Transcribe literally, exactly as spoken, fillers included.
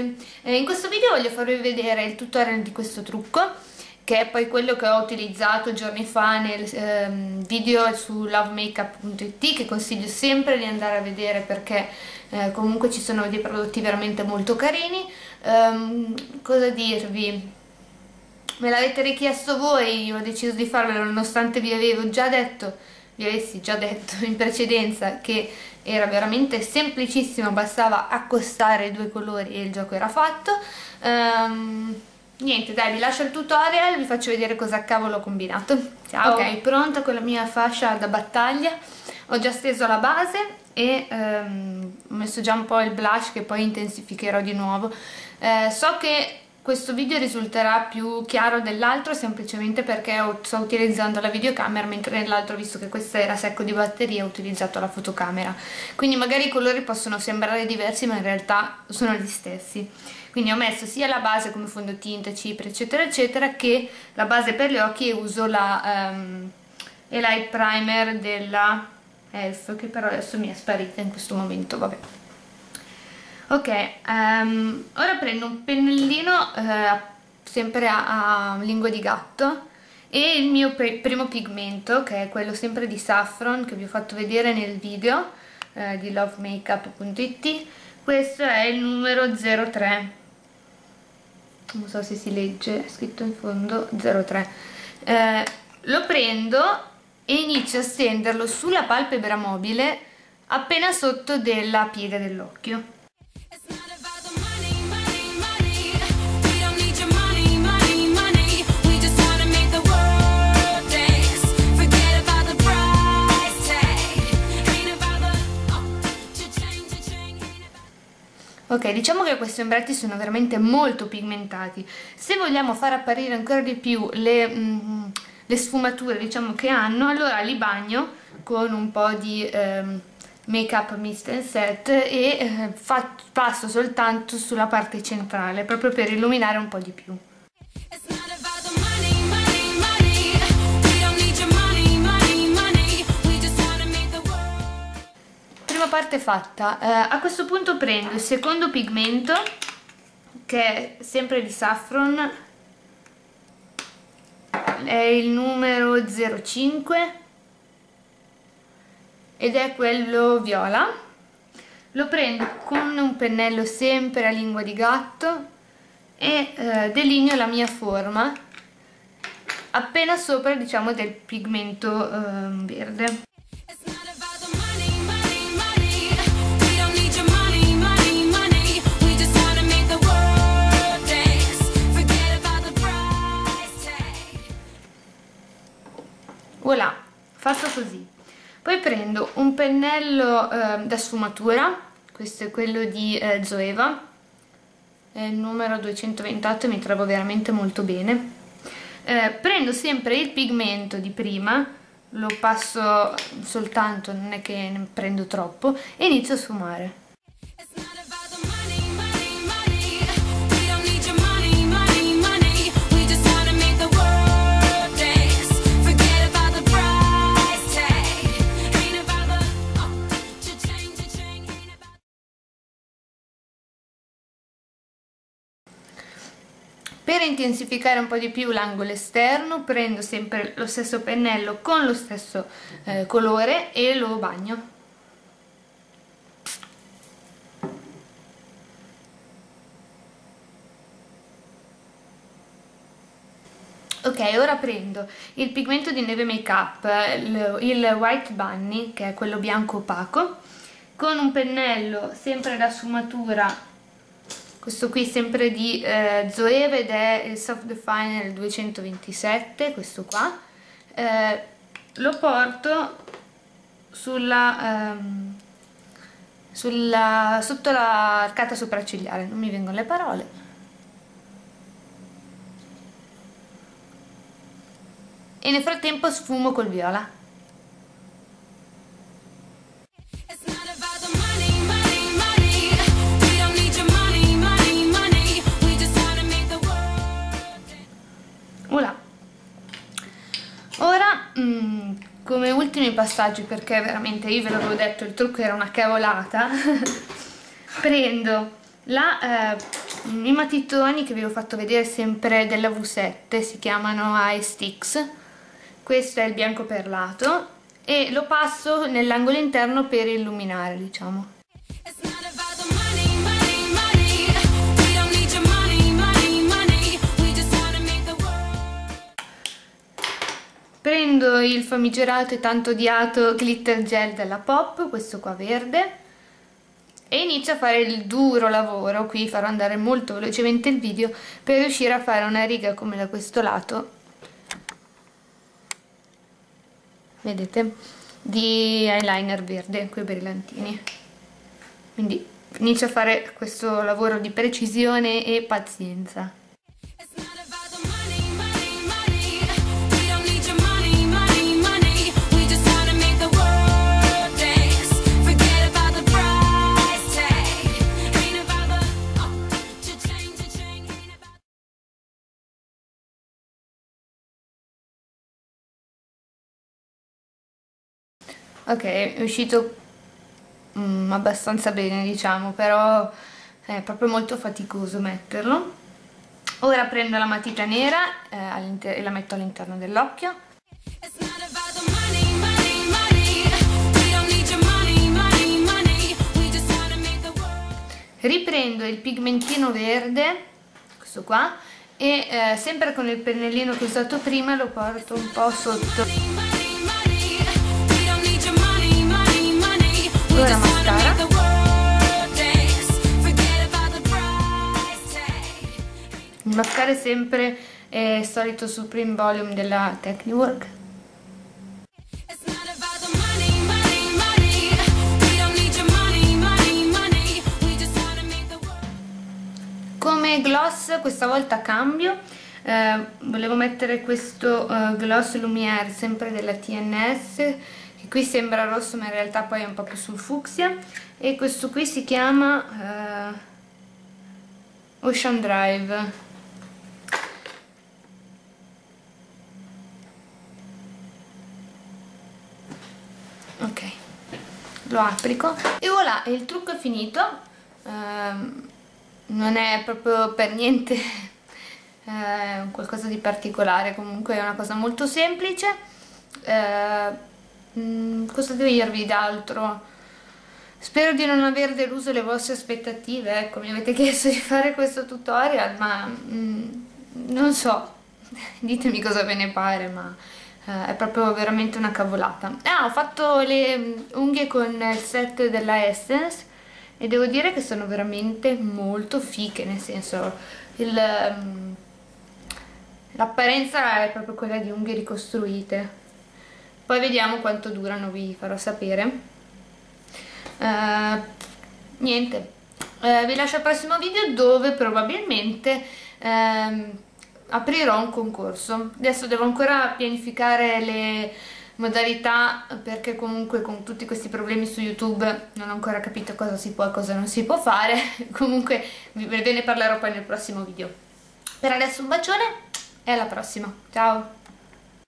ragazze, eh, in questo video voglio farvi vedere il tutorial di questo trucco, che è poi quello che ho utilizzato giorni fa nel eh, video su love makeup punto it, che consiglio sempre di andare a vedere perché eh, comunque ci sono dei prodotti veramente molto carini. Um, cosa dirvi? Me l'avete richiesto voi, io ho deciso di farvelo nonostante vi avevo già detto, vi avessi già detto in precedenza che era veramente semplicissimo, bastava accostare i due colori e il gioco era fatto. Um, niente, dai, vi lascio il tutorial, vi faccio vedere cosa cavolo ho combinato. Ciao. Ok, pronta con la mia fascia da battaglia, ho già steso la base e um, ho messo già un po' il blush che poi intensificherò di nuovo. Eh, so che questo video risulterà più chiaro dell'altro semplicemente perché sto utilizzando la videocamera, mentre nell'altro, visto che questa era secco di batteria, ho utilizzato la fotocamera, quindi magari i colori possono sembrare diversi ma in realtà sono gli stessi. Quindi ho messo sia la base come fondotinta, cipria eccetera eccetera, che la base per gli occhi, e uso la um, Light Primer della E L F, che però adesso mi è sparita in questo momento, vabbè. Ok, um, ora prendo un pennellino eh, sempre a, a lingua di gatto e il mio primo pigmento, che è quello sempre di Saffron che vi ho fatto vedere nel video eh, di love makeup punto it. Questo è il numero zero tre, non so se si legge, è scritto in fondo zero tre. Eh, lo prendo e inizio a stenderlo sulla palpebra mobile appena sotto della piega dell'occhio. Ok, diciamo che questi ombretti sono veramente molto pigmentati. Se vogliamo far apparire ancora di più le, mm, le sfumature, diciamo, che hanno, allora li bagno con un po' di eh, make up mist and set e eh, fa, passo soltanto sulla parte centrale, proprio per illuminare un po' di più. Parte fatta, eh, a questo punto prendo il secondo pigmento, che è sempre di Saffron, è il numero zero cinque ed è quello viola. Lo prendo con un pennello sempre a lingua di gatto e eh, delineo la mia forma appena sopra, diciamo, del pigmento eh, verde. Voilà, fatto così. Poi prendo un pennello eh, da sfumatura, questo è quello di eh, Zoeva, è il numero duecentoventotto e mi trovo veramente molto bene. Eh, prendo sempre il pigmento di prima, lo passo soltanto, non è che ne prendo troppo, e inizio a sfumare. Per intensificare un po' di più l'angolo esterno prendo sempre lo stesso pennello con lo stesso eh, colore e lo bagno. Ok, ora prendo il pigmento di Neve Make Up, il White Bunny, che è quello bianco opaco, con un pennello sempre da sfumatura. Questo qui sempre di eh, Zoeva ed è il Soft Definer duecentoventisette, questo qua. Eh, lo porto sulla, ehm, sulla, sotto l'arcata sopraccigliare, non mi vengono le parole. E nel frattempo sfumo col viola. Come ultimi passaggi, perché veramente io ve l'avevo detto, il trucco era una cavolata, prendo la eh, i matitoni che vi ho fatto vedere sempre della V sette, si chiamano Eye Sticks. Questo è il bianco perlato e lo passo nell'angolo interno per illuminare, diciamo. Prendo il famigerato e tanto odiato glitter gel della Pop, questo qua verde, e inizio a fare il duro lavoro. Qui farò andare molto velocemente il video per riuscire a fare una riga come da questo lato, vedete, di eyeliner verde con i brillantini. Quindi inizio a fare questo lavoro di precisione e pazienza. Ok, è uscito mm, abbastanza bene, diciamo, però è proprio molto faticoso metterlo. Ora prendo la matita nera eh, e la metto all'interno dell'occhio. Riprendo il pigmentino verde, questo qua, e eh, sempre con il pennellino che ho usato prima lo porto un po' sotto. La mascara. Il mascara è sempre eh, il solito Supreme Volume della Techniwork. Come gloss questa volta cambio, eh, volevo mettere questo eh, gloss Lumière sempre della T N S. Qui sembra rosso ma in realtà poi è un po' più sul fucsia, e questo qui si chiama uh, Ocean Drive. Ok, lo applico e voilà, il trucco è finito. Uh, non è proprio per niente uh, qualcosa di particolare, comunque è una cosa molto semplice. uh, Mm, cosa devo dirvi d'altro? Spero di non aver deluso le vostre aspettative. Ecco, mi avete chiesto di fare questo tutorial, ma mm, non so, ditemi cosa ve ne pare, ma eh, è proprio veramente una cavolata. Ah, ho fatto le unghie con il set della Essence e devo dire che sono veramente molto fiche, nel senso l'apparenza è proprio quella di unghie ricostruite. Poi vediamo quanto durano, vi farò sapere. Uh, niente, uh, vi lascio al prossimo video dove probabilmente uh, aprirò un concorso. Adesso devo ancora pianificare le modalità, perché comunque con tutti questi problemi su YouTube non ho ancora capito cosa si può e cosa non si può fare. Comunque ve ne parlerò poi nel prossimo video. Per adesso un bacione e alla prossima, ciao!